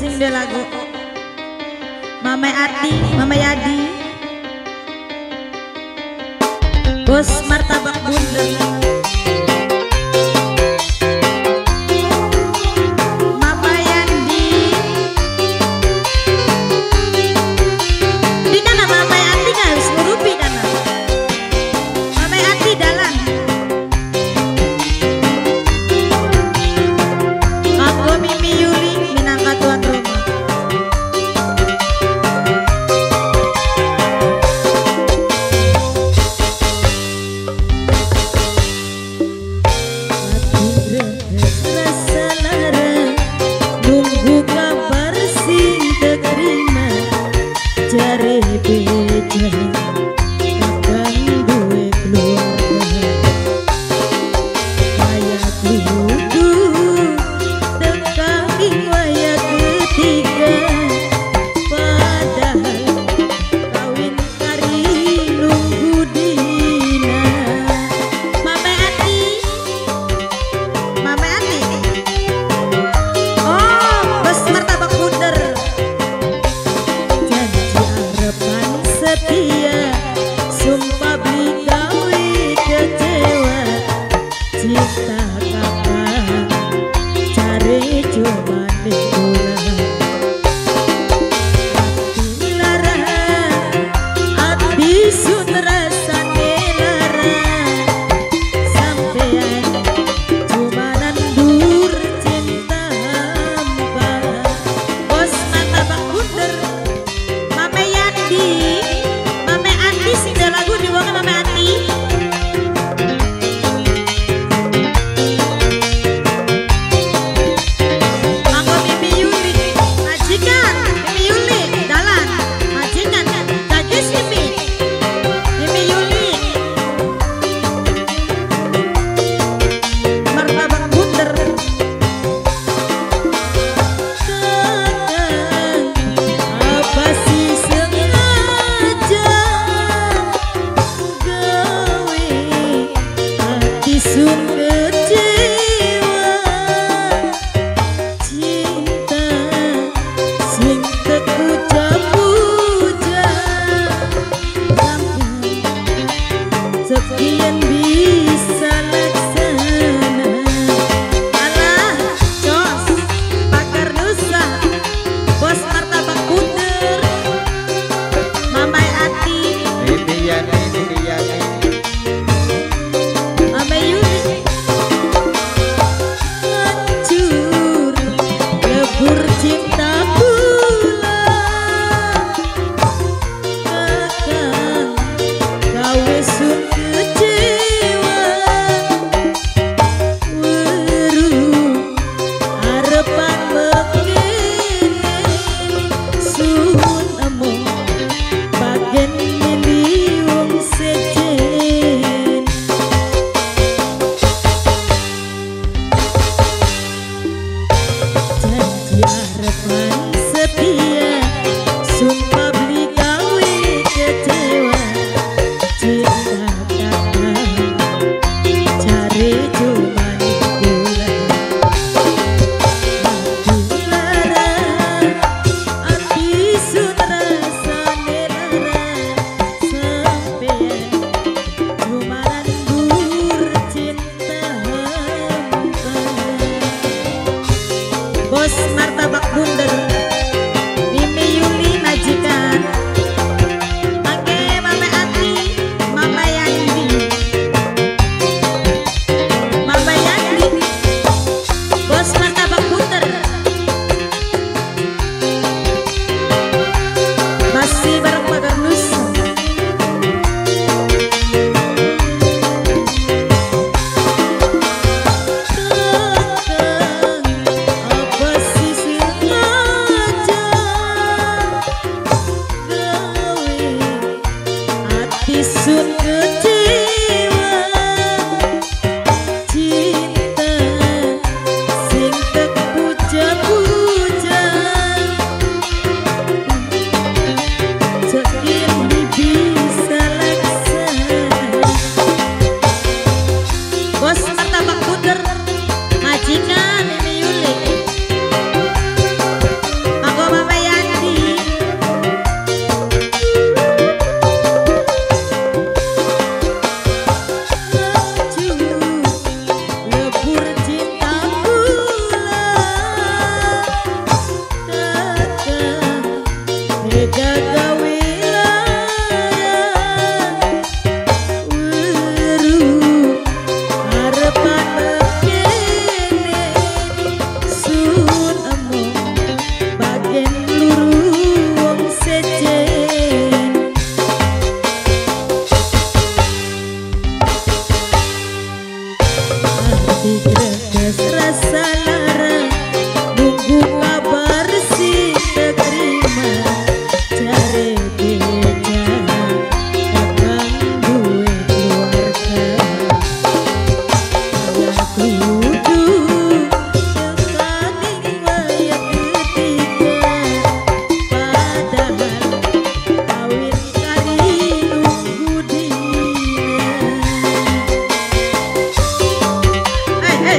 sing de lagu Mama Ati, Mama Yadi, Bos Martabak Bundel.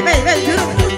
Hey, hey, hey,